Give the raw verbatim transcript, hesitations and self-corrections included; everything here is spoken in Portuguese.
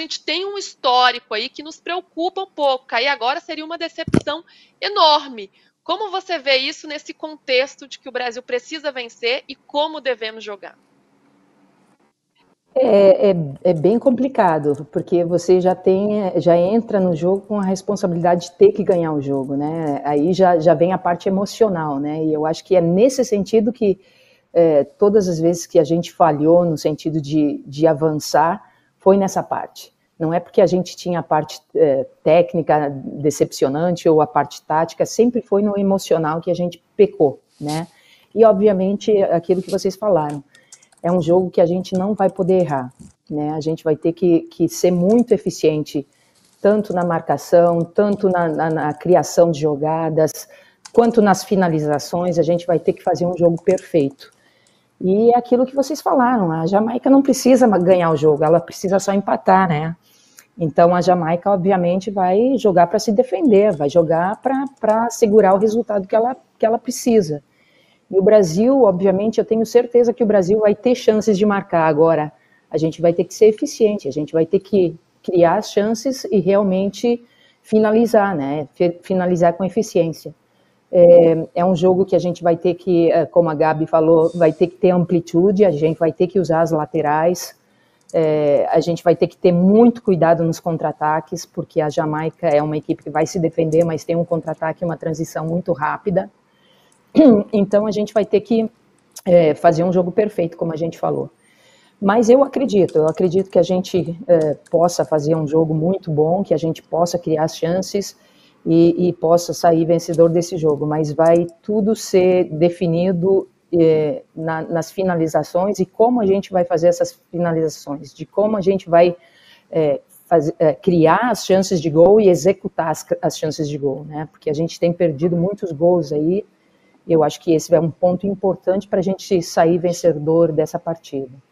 a gente tem um histórico aí que nos preocupa um pouco, aí agora seria uma decepção enorme. Como você vê isso nesse contexto de que o Brasil precisa vencer e como devemos jogar? É, é, é bem complicado, porque você já tem, já entra no jogo com a responsabilidade de ter que ganhar o jogo, né? Aí já, já vem a parte emocional, né? E eu acho que é nesse sentido que é, todas as vezes que a gente falhou no sentido de, de avançar, foi nessa parte. Não é porque a gente tinha a parte é, técnica decepcionante ou a parte tática, sempre foi no emocional que a gente pecou, né? E, obviamente, aquilo que vocês falaram. É um jogo que a gente não vai poder errar, né? A gente vai ter que, que ser muito eficiente, tanto na marcação, tanto na, na, na criação de jogadas, quanto nas finalizações, a gente vai ter que fazer um jogo perfeito. E é aquilo que vocês falaram, a Jamaica não precisa ganhar o jogo, ela precisa só empatar, né? Então a Jamaica, obviamente, vai jogar para se defender, vai jogar para segurar o resultado que ela, que ela precisa. E o Brasil, obviamente, eu tenho certeza que o Brasil vai ter chances de marcar agora. A gente vai ter que ser eficiente, a gente vai ter que criar as chances e realmente finalizar, né? Finalizar com eficiência. É, é um jogo que a gente vai ter que, como a Gabi falou, vai ter que ter amplitude, a gente vai ter que usar as laterais, é, a gente vai ter que ter muito cuidado nos contra-ataques, porque a Jamaica é uma equipe que vai se defender, mas tem um contra-ataque e uma transição muito rápida. Então, a gente vai ter que é, fazer um jogo perfeito, como a gente falou. Mas eu acredito, eu acredito que a gente é, possa fazer um jogo muito bom, que a gente possa criar as chances e, e possa sair vencedor desse jogo. Mas vai tudo ser definido é, na, nas finalizações e como a gente vai fazer essas finalizações, de como a gente vai é, fazer, é, criar as chances de gol e executar as, as chances de gol, né? Porque a gente tem perdido muitos gols aí. Eu acho que esse é um ponto importante para a gente sair vencedor dessa partida.